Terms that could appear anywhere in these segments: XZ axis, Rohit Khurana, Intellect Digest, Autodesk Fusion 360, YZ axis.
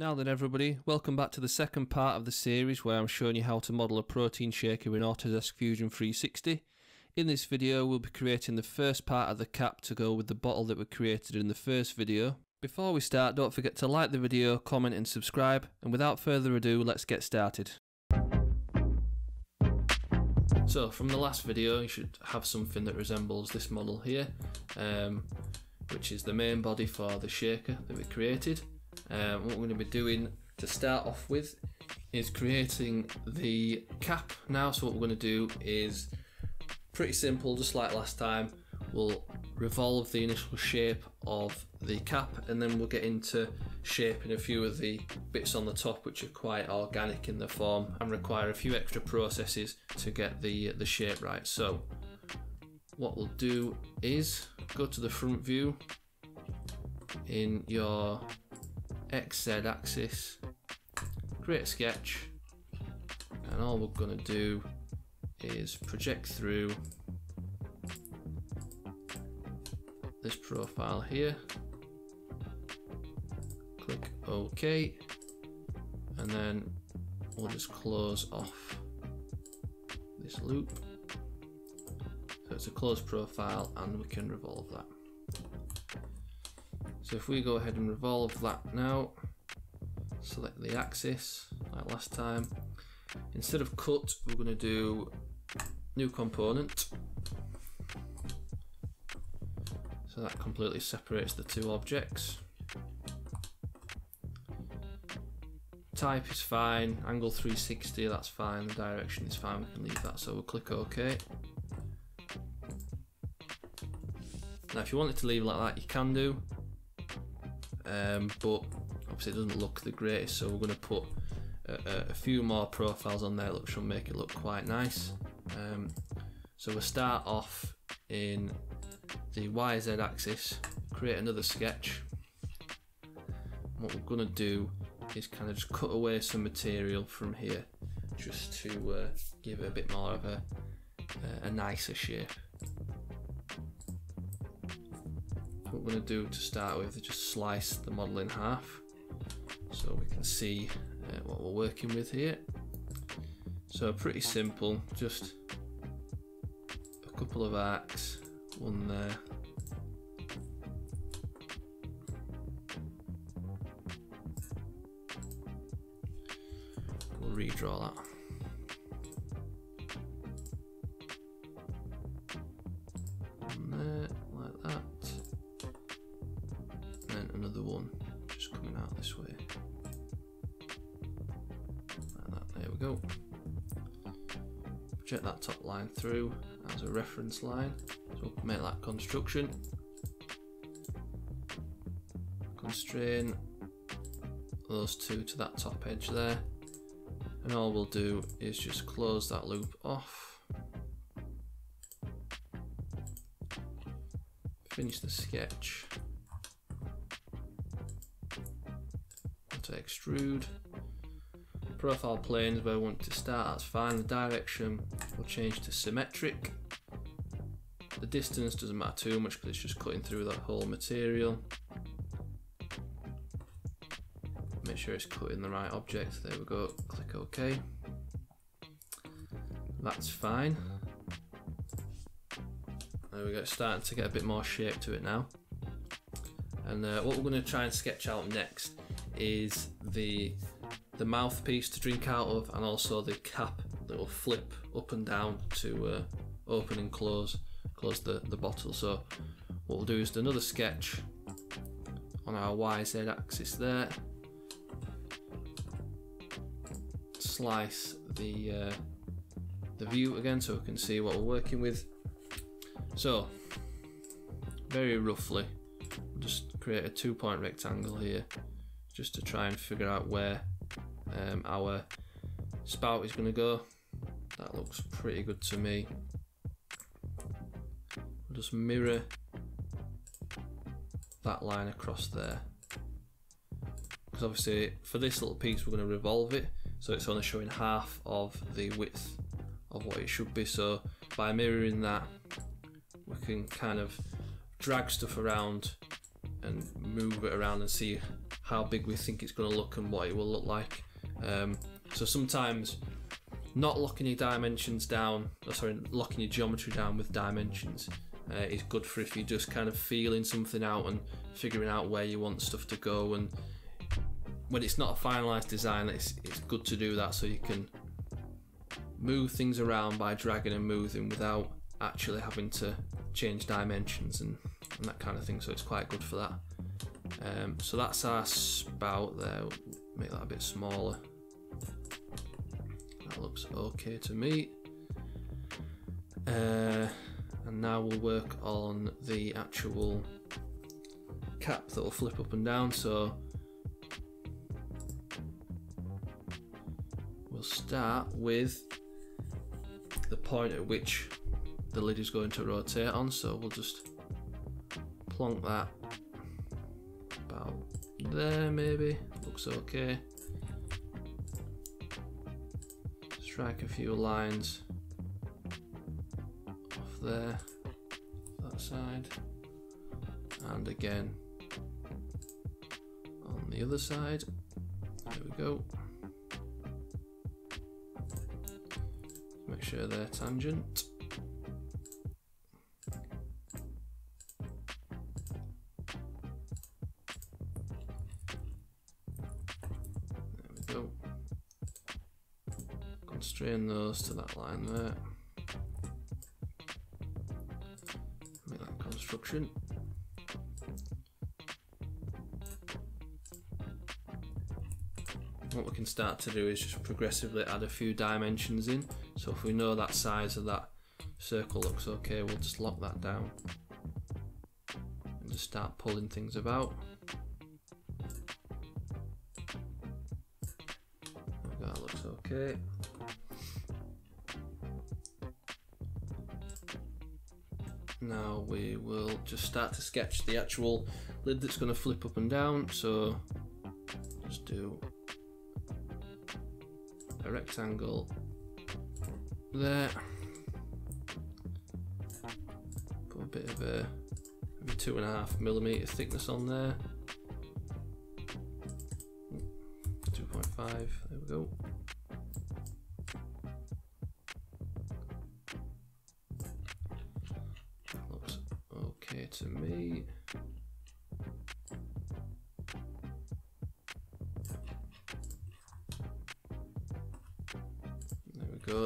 Now then everybody, welcome back to the second part of the series where I'm showing you how to model a protein shaker in Autodesk Fusion 360. In this video we'll be creating the first part of the cap to go with the bottle that we created in the first video. Before we start, don't forget to like the video, comment and subscribe, and without further ado, let's get started. So from the last video you should have something that resembles this model here, which is the main body for the shaker that we created. What we're going to be doing to start off with is creating the cap now. So what we're going to do is pretty simple, just like last time. We'll revolve the initial shape of the cap and then we'll get into shaping a few of the bits on the top which are quite organic in the form and require a few extra processes to get the shape right. So what we'll do is go to the front view in your XZ axis, create a sketch, and all we're going to do is project through this profile here, click OK, and then we'll just close off this loop. So it's a closed profile and we can revolve that. So if we go ahead and revolve that now, select the axis like last time. Instead of cut, we're going to do new component. So that completely separates the two objects. Type is fine, angle 360, that's fine, the direction is fine, we can leave that. So we'll click OK. Now if you wanted to leave it like that, you can do. But obviously it doesn't look the greatest, so we're going to put a few more profiles on there which will make it look quite nice. So we'll start off in the YZ axis, create another sketch. What we're going to do is kind of just cut away some material from here just to give it a bit more of a nicer shape. What we're going to do to start with is just slice the model in half so we can see what we're working with here. So pretty simple, just a couple of arcs, one there, we'll redraw that. Go. Project that top line through as a reference line. So we'll make that construction. Constrain those two to that top edge there. And all we'll do is just close that loop off. Finish the sketch. To extrude. Profile planes where we want to start, that's fine. The direction will change to symmetric. The distance doesn't matter too much because it's just cutting through that whole material. Make sure it's cutting the right object. There we go. Click OK. That's fine. There we go. It's starting to get a bit more shape to it now. And what we're going to try and sketch out next is the mouthpiece to drink out of, and also the cap that will flip up and down to open and close the bottle. So what we'll do is do another sketch on our YZ axis there, slice the view again so we can see what we're working with. So very roughly we'll just create a 2-point rectangle here just to try and figure out where our spout is going to go. That looks pretty good to me. We'll just mirror that line across there, because obviously for this little piece we're going to revolve it, so it's only showing half of the width of what it should be. So by mirroring that we can kind of drag stuff around and move it around and see how big we think it's going to look and what it will look like. So sometimes not locking your dimensions down, or sorry, locking your geometry down with dimensions is good for if you're just kind of feeling something out and figuring out where you want stuff to go. And when it's not a finalized design, it's good to do that so you can move things around by dragging and moving without actually having to change dimensions and that kind of thing. So it's quite good for that. So that's our spout there. We'll make that a bit smaller. That looks okay to me. And now we'll work on the actual cap that will flip up and down. So we'll start with the point at which the lid is going to rotate on, so we'll just plonk that about there. Maybe looks okay. Strike a few lines off there, that side, and again on the other side. There we go. Make sure they're tangent. There we go. Constrain those to that line there. Make that construction. What we can start to do is just progressively add a few dimensions in. So if we know that size of that circle looks okay, we'll just lock that down and just start pulling things about. That looks okay. Now we will just start to sketch the actual lid that's going to flip up and down. So just do a rectangle there, put a bit of a 2.5mm thickness on there, 2.5, there we go. That looks okay to me. There we go.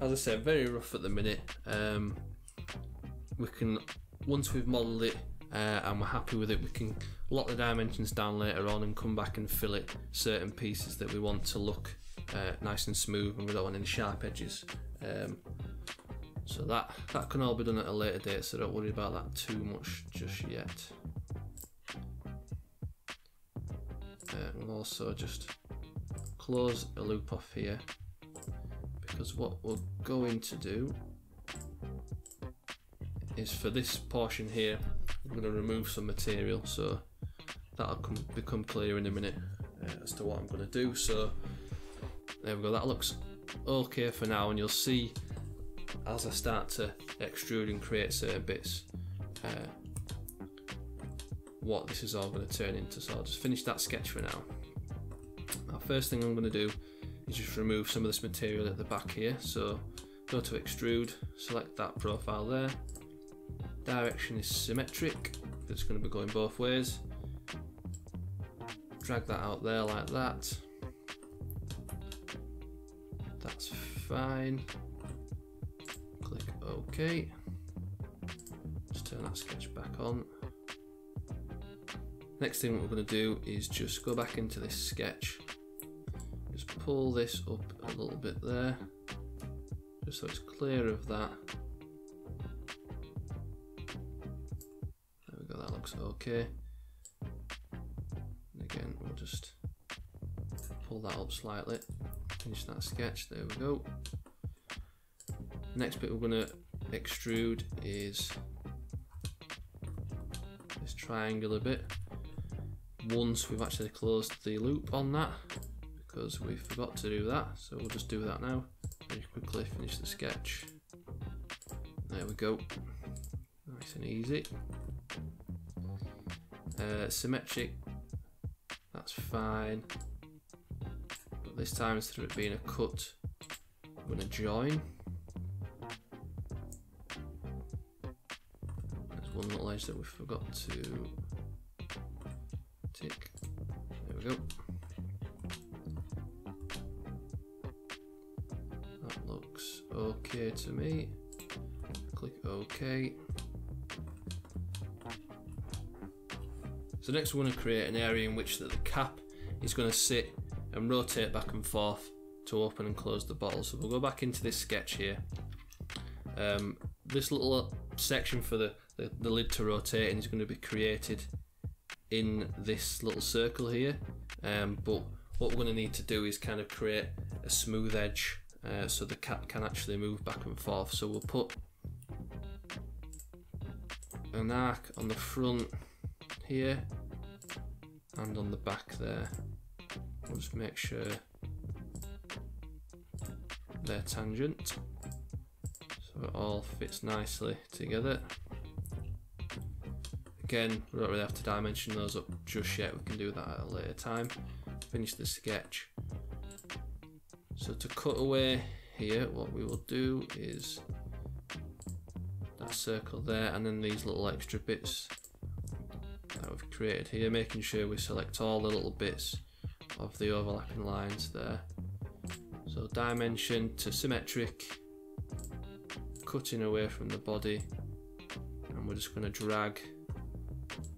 As I said, very rough at the minute. We can, once we've modelled it and we're happy with it, we can lock the dimensions down later on and come back and fill it certain pieces that we want to look nice and smooth, and we don't want any sharp edges. So that can all be done at a later date, so don't worry about that too much just yet. We'll also just close a loop off here, because what we're going to do is for this portion here, I'm going to remove some material, so that'll become clear in a minute as to what I'm going to do. So there we go, that looks okay for now, and you'll see as I start to extrude and create certain bits what this is all going to turn into. So I'll just finish that sketch for now. Now, first thing I'm going to do, just remove some of this material at the back here. So go to extrude, select that profile there. Direction is symmetric, it's going to be going both ways. Drag that out there like that. That's fine. Click OK. Just turn that sketch back on. Next thing we're going to do is just go back into this sketch. Just pull this up a little bit there, just so it's clear of that. There we go, that looks okay. And again, we'll just pull that up slightly, finish that sketch, there we go. Next bit we're going to extrude is this triangular bit. Once we've actually closed the loop on that, because we forgot to do that, so we'll just do that now. Very quickly finish the sketch. There we go, nice and easy. Symmetric that's fine. But this time, instead of it being a cut, I'm going to join. There's one little edge that we forgot to tick. There we go. That looks okay to me. Click OK. So next we want to create an area in which that the cap is going to sit and rotate back and forth to open and close the bottle. So we'll go back into this sketch here. This little section for the lid to rotate in is going to be created in this little circle here. But what we're going to need to do is kind of create a smooth edge so the cap can actually move back and forth. So we'll put an arc on the front here and on the back there. I'll just make sure they're tangent so it all fits nicely together. Again, we don't really have to dimension those up just yet, we can do that at a later time. Finish the sketch. So to cut away here, what we will do is that circle there and then these little extra bits that we've created here, making sure we select all the little bits of the overlapping lines there. So dimension to symmetric, cutting away from the body, and we're just going to drag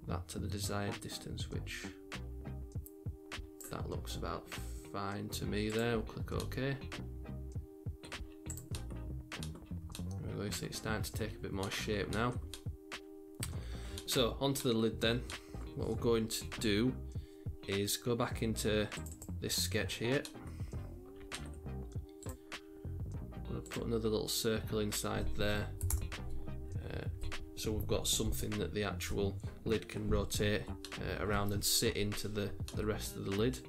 that to the desired distance, which that looks about fine to me there. We'll click OK. There we go, so it's starting to take a bit more shape now. So onto the lid then. What we're going to do is go back into this sketch here. I'm going to put another little circle inside there, so we've got something that the actual lid can rotate around and sit into the rest of the lid.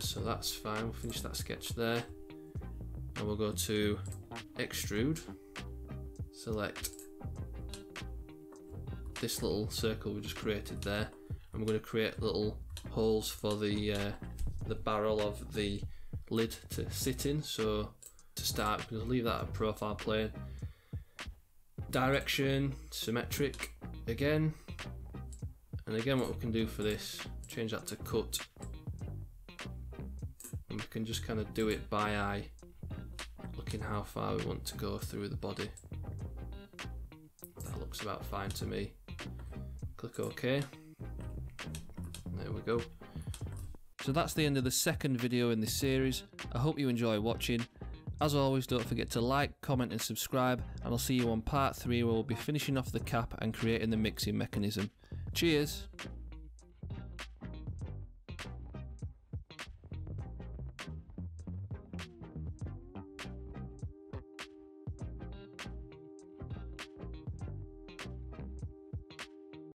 So that's fine. We'll finish that sketch there, and we'll go to extrude, select this little circle we just created there, and we're going to create little holes for the barrel of the lid to sit in. So to start, we're going to leave that at profile plane, direction symmetric again, and again what we can do for this, change that to cut, and we can just kind of do it by eye, looking how far we want to go through the body. That looks about fine to me. Click OK. There we go. So that's the end of the second video in this series. I hope you enjoy watching. As always, don't forget to like, comment and subscribe, and I'll see you on part 3 where we'll be finishing off the cap and creating the mixing mechanism. Cheers!